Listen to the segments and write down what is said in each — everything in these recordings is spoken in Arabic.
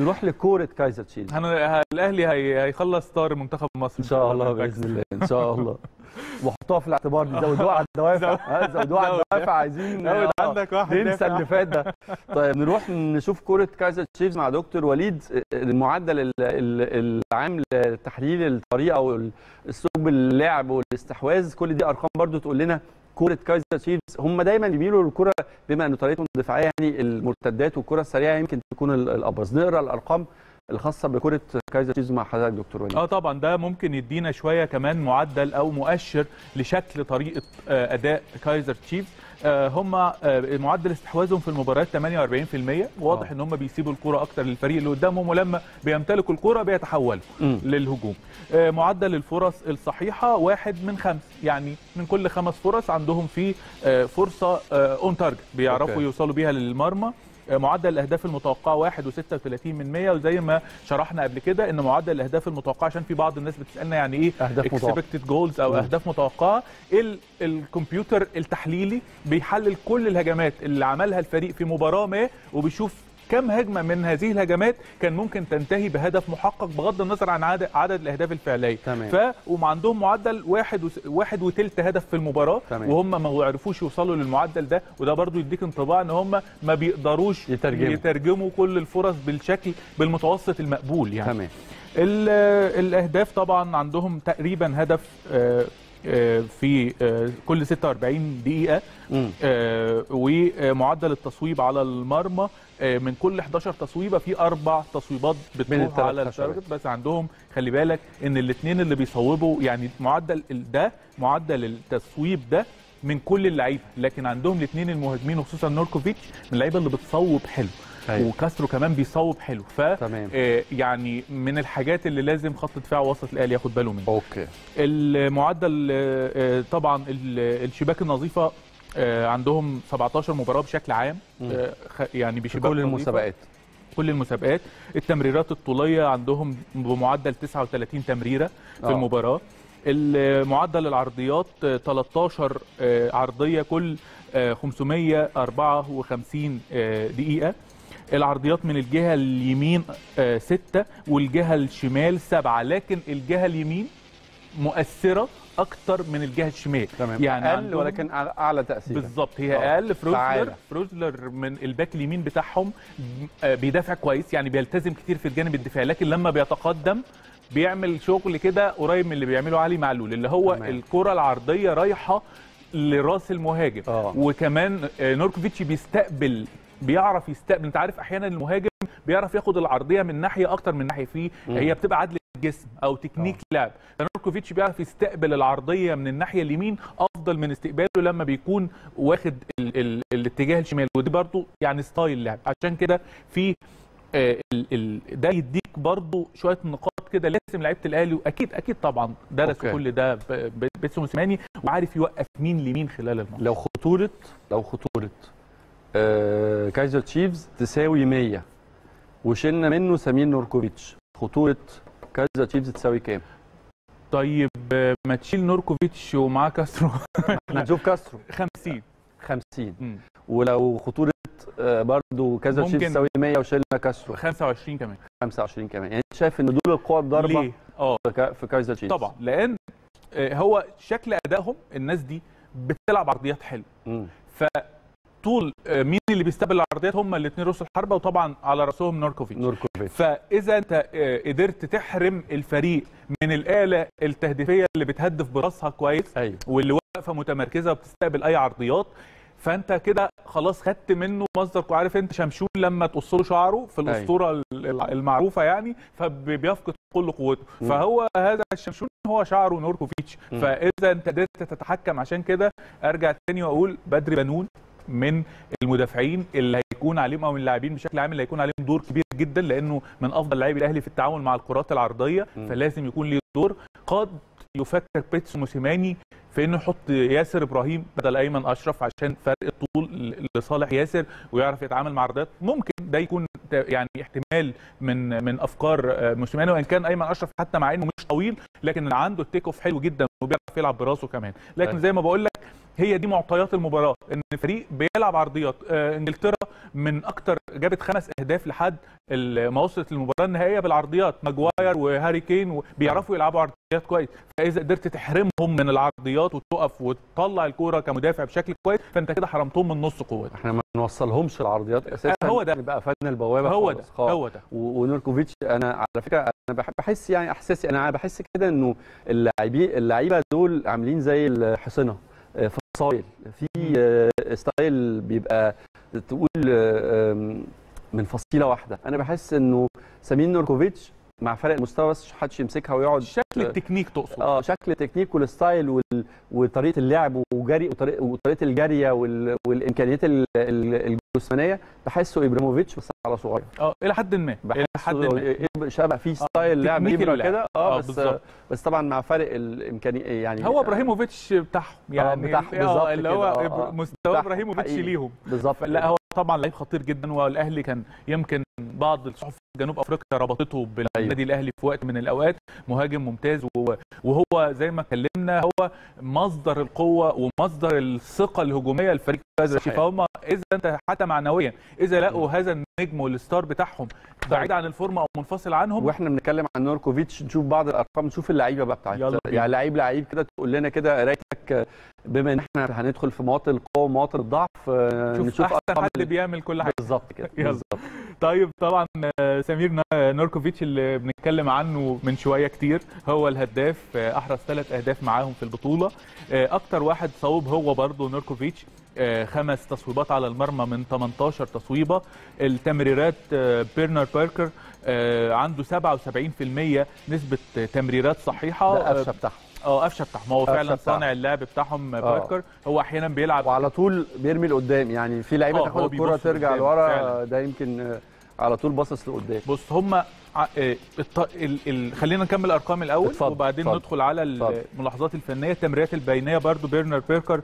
نروح لكوره كايزر تشيلز. الاهلي هيخلص طار منتخب مصر ان شاء الله باذن الله ان شاء الله. وحطوها في الاعتبار، زودوها على الدوافع، زودوها على الدوافع، عايزين عندك واحد ننسى اللي فات ده. طيب نروح نشوف كوره كايزر تشيفز مع دكتور وليد. المعدل العام لتحليل الطريقه واسلوب اللعب والاستحواذ، كل دي ارقام برضو تقول لنا كوره كايزر تشيفز. هم دايما بيميلوا للكره بما ان طريقتهم الدفاعيه يعني المرتدات والكره السريعه يمكن تكون الابرز. نقرا الارقام الخاصه بكره كايزر تشيفز مع حضرتك دكتور وليد. طبعا ده ممكن يدينا شويه كمان معدل او مؤشر لشكل طريقه اداء كايزر تشيفز. هم معدل استحواذهم في المباريات 48%، واضح ان هم بيسيبوا الكرة اكتر للفريق اللي قدامهم، ولما بيمتلكوا الكرة بيتحولوا للهجوم. معدل الفرص الصحيحة 1 من 5، يعني من كل 5 فرص عندهم في فرصة اون تارجت بيعرفوا يوصلوا بيها للمرمى. معدل الاهداف المتوقعه 1.36%، وزي ما شرحنا قبل كده ان معدل الاهداف المتوقعه، عشان في بعض الناس بتسالنا يعني ايه اكسبكتد جولز او اهداف متوقعه، الكمبيوتر التحليلي بيحلل كل الهجمات اللي عملها الفريق في مباراه ما، وبيشوف كم هجمه من هذه الهجمات كان ممكن تنتهي بهدف محقق بغض النظر عن عدد الاهداف الفعليه. وعندهم معدل 1.3 هدف في المباراه، وهم ما عرفوش يوصلوا للمعدل ده، وده برضو يديك انطباع ان هم ما بيقدروش يترجموا كل الفرص بالمتوسط المقبول يعني. تمام. الاهداف طبعا عندهم تقريبا هدف في كل 46 دقيقة، ومعدل التصويب على المرمى من كل 11 تصويبة في 4 تصويبات بتروح على التارجت. بس عندهم خلي بالك ان الاثنين اللي بيصوبوا، يعني معدل ده معدل التصويب ده من كل اللعيبة، لكن عندهم الاثنين المهاجمين وخصوصا نوركوفيتش من اللعيبة اللي بتصوب حلو، وكاسترو كمان بيصوب حلو. ف يعني من الحاجات اللي لازم خط دفاع وسط الاهلي ياخد باله منها. المعدل طبعا الشباك النظيفه عندهم 17 مباراه بشكل عام، يعني بشباك كل المسابقات التمريرات الطوليه عندهم بمعدل 39 تمريره في المباراه. المعدل العرضيات 13 عرضيه كل 554 دقيقه. العرضيات من الجهه اليمين 6 والجهه الشمال 7، لكن الجهه اليمين مؤثره اكتر من الجهه الشمال. يعني اقل ولكن اعلى تاثير. بالظبط، هي اقل. فروزلر من الباك اليمين بتاعهم بيدافع كويس، يعني بيلتزم كتير في الجانب الدفاعي، لكن لما بيتقدم بيعمل شغل كده قريب من اللي بيعمله علي معلول، اللي هو الكره العرضيه رايحه لراس المهاجم. وكمان نوركوفيتش بيستقبل، بيعرف يستقبل. انت عارف احيانا المهاجم بيعرف ياخد العرضيه من ناحيه اكتر من ناحيه، فيه هي بتبقى عدل الجسم او تكنيك لعب. نوركوفيتش بيعرف يستقبل العرضيه من الناحيه اليمين افضل من استقباله لما بيكون واخد الاتجاه الشمال، ودي برضو يعني ستايل لعب. عشان كده في ده يديك برضو شويه نقاط كده لازم لعيبه الاهلي، واكيد طبعا درسوا كل ده بيتسو موسيماني، وعارف يوقف مين لمين خلال الماتش. لو خطوره كايزر تشيفز تساوي 100 وشلنا منه سمير نوركوفيتش، خطوره كايزر تشيفز تساوي كام؟ طيب ما تشيل نوركوفيتش ومعاه كاسترو. احنا هنشوف كاسترو 50، ولو خطوره برضه كايزر تشيفز تساوي 100 وشلنا كاسترو 25 كمان. يعني شايف ان دول القوى الضاربه في كايزر تشيفز طبعا، لان هو شكل ادائهم الناس دي بتلعب عرضيات حلوه. ف طول مين اللي بيستقبل العرضيات؟ هم الاثنين رؤوس الحربه، وطبعا على راسهم نوركوفيتش. فاذا انت قدرت تحرم الفريق من الاله التهديفيه اللي بتهدف براسها كويس، واللي واقفه متمركزه وبتستقبل اي عرضيات، فانت كده خلاص خدت منه مصدر. وعارف انت شمشون لما تقص له شعره في الاسطوره المعروفه يعني، فبيفقد كل قوته. فهو هذا الشمشون هو شعره نوركوفيتش. فاذا انت قدرت تتحكم، عشان كده ارجع تاني واقول بدر بنون من المدافعين اللي هيكون عليهم، او من اللاعبين بشكل عام اللي هيكون عليهم دور كبير جدا، لانه من افضل لاعبي الاهلي في التعامل مع الكرات العرضيه. فلازم يكون ليه دور. قد يفكر بيتسو موسيماني في انه يحط ياسر ابراهيم بدل ايمن اشرف عشان فرق الطول لصالح ياسر، ويعرف يتعامل مع عرضيات. ممكن ده يكون يعني احتمال من افكار موسيماني، وان كان ايمن اشرف حتى مع انه مش طويل لكن عنده التيك اوف حلو جدا وبيعرف يلعب براسه كمان. لكن زي ما بقول لك هي دي معطيات المباراه، ان الفريق بيلعب عرضيات. انجلترا من اكتر، جابت 5 اهداف لحد ما وصلت للمباراه النهائيه بالعرضيات. ماجواير وهاري كين بيعرفوا يلعبوا عرضيات كويس، فاذا قدرت تحرمهم من العرضيات وتقف وتطلع الكوره كمدافع بشكل كويس، فانت كده حرمتهم من نص قوتهم. احنا ما نوصلهمش العرضيات اساسا، هو ده بقى فن البوابه. هو ده ونوركوفيتش، انا على فكره انا بحس يعني احساسي، انا بحس كده انه اللعيبه دول عاملين زي الحصنه، فصايل في ستايل بيبقى تقول من فصيله واحده. انا بحس انه سمين نوركوفيتش مع فرق المستوى بس محدش يمسكها ويقعد. شكل التكنيك تقصد؟ شكل التكنيك والستايل وطريقه اللعب وطريقه الجريه والامكانيات الجسمانيه. بحسه ابراهيموفيتش بس على صغير، الى حد ما، شبه فيه ستايل لعب كده. بس طبعا مع فرق الامكانيه يعني. هو ابراهيموفيتش بتاعهم يعني بالظبط، اللي هو مستوى ابراهيموفيتش ليهم بالظبط. لا هو طبعا لعيب خطير جدا، والاهلي كان يمكن بعض الصحف جنوب افريقيا ربطته بالنادي الاهلي في وقت من الاوقات. مهاجم ممتاز، وهو زي ما اتكلمنا هو مصدر القوه ومصدر الثقه الهجوميه لفريق كايزر تشيفس. فهم اذا حتى معنويا اذا لقوا هذا النجم والستار بتاعهم بعيد عن الفورمه او منفصل عنهم. واحنا بنتكلم عن نوركوفيتش نشوف بعض الارقام، نشوف اللعيبه بقى بتاعتنا يعني لعيب كده تقول لنا كده قرايتك، بما ان احنا هندخل في مواطن القوه ومواطن الضعف نشوف احسن حد بيعمل كل حاجه بالظبط كده. طيب طبعا سمير نوركوفيتش اللي بنتكلم عنه من شويه كتير، هو الهداف، احرز 3 اهداف معاهم في البطوله. اكتر واحد صوب هو برضه نوركوفيتش، 5 تصويبات على المرمى من 18 تصويبه. التمريرات بيرنارد باركر عنده 77% نسبه تمريرات صحيحه. ده قفشه بتاعهم، قفشه بتاعهم، هو فعلا صانع اللعب بتاعهم باركر. هو احيانا بيلعب وعلى طول بيرمي لقدام، يعني في لعيبه تاخد الكره ترجع لورا، ده يمكن على طول باصص لقدام. بص هم خلينا نكمل الارقام الاول وبعدين ندخل على الملاحظات الفنيه. التمريرات البينيه برضو بيرنارد باركر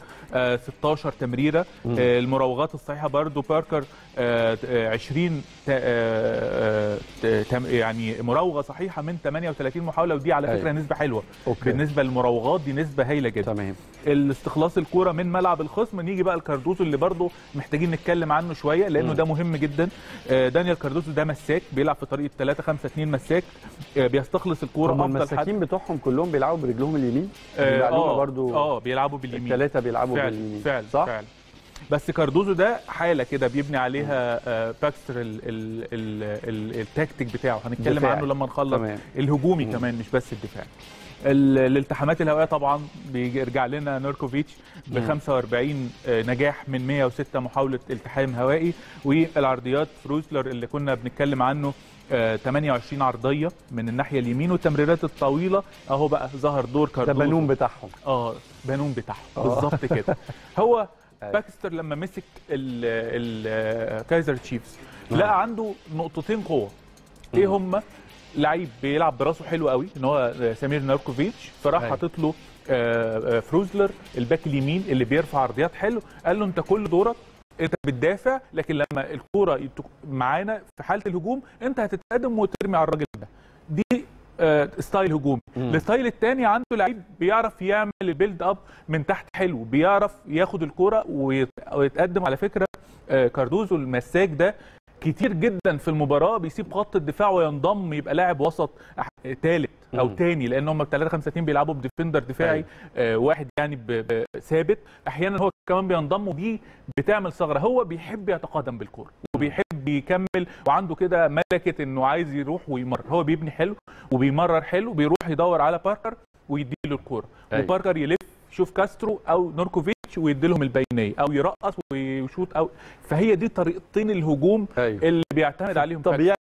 16 تمريره. المراوغات الصحيحه برضو باركر 20 يعني مراوغه صحيحه من 38 محاوله، ودي على فكره نسبه حلوه. بالنسبه للمراوغات دي نسبه هايله جدا. تمام. الاستخلاص الكوره من ملعب الخصم، نيجي بقى الكاردوزو اللي برضو محتاجين نتكلم عنه شويه لانه ده مهم جدا. دانيال كاردوزو ده مساك، بيلعب في طريقه 3-5-2 مساك، بيستخلص الكوره افضل حد. المساكين بتوعهم كلهم بيلعبوا برجلهم اليمين، المعلومه برضو. بيلعبوا باليمين، الثلاثه بيلعبوا باليمين فعلا صح؟ فعلا. بس كاردوزو ده حاله كده بيبني عليها باكستر التكتيك بتاعه، هنتكلم عنه لما نخلص. الهجومي كمان مش بس الدفاعي. الالتحامات الهوائيه طبعا بيرجع لنا نوركوفيتش ب 45 نجاح من 106 محاوله التحام هوائي. والعرضيات فروسلر اللي كنا بنتكلم عنه 28 عرضيه من الناحيه اليمين. والتمريرات الطويله اهو بقى ظهر دور كاردوزو، ده بنون بتاعهم. بنون بتاعهم بالظبط كده. هو باكستر لما مسك الكايزر تشيفز لقى عنده نقطتين قوه. ايه هم؟ لعيب بيلعب براسه حلو قوي ان هو سمير نوركوفيتش، فراح حاطط له فروزلر الباك اليمين اللي بيرفع عرضيات حلو. قال له انت كل دورك انت بتدافع، لكن لما الكوره معانا في حاله الهجوم انت هتتقدم وترمي على الراجل ده. دي ستايل هجومي. الستايل الثاني عنده لعيب بيعرف يعمل البيلد اب من تحت حلو، بيعرف ياخد الكوره ويتقدم. على فكره كاردوزو المساك ده كتير جدا في المباراه بيسيب خط الدفاع وينضم يبقى لاعب وسط ثالث او ثاني، لان هم 3-5-2 بيلعبوا بديفندر دفاعي واحد يعني ثابت. احيانا هو كمان بينضم ودي بتعمل ثغره. هو بيحب يتقادم بالكوره وبيحب يكمل، وعنده كده ملكه انه عايز يروح ويمرر. هو بيبني حلو وبيمرر حلو، بيروح يدور على باركر ويديله الكوره، وباركر يلف شوف كاسترو او نوركوفيتش ويديلهم البينيه، او يرقص ويشوط. او فهي دي طريقتين الهجوم اللي بيعتمد عليهم. طبيعي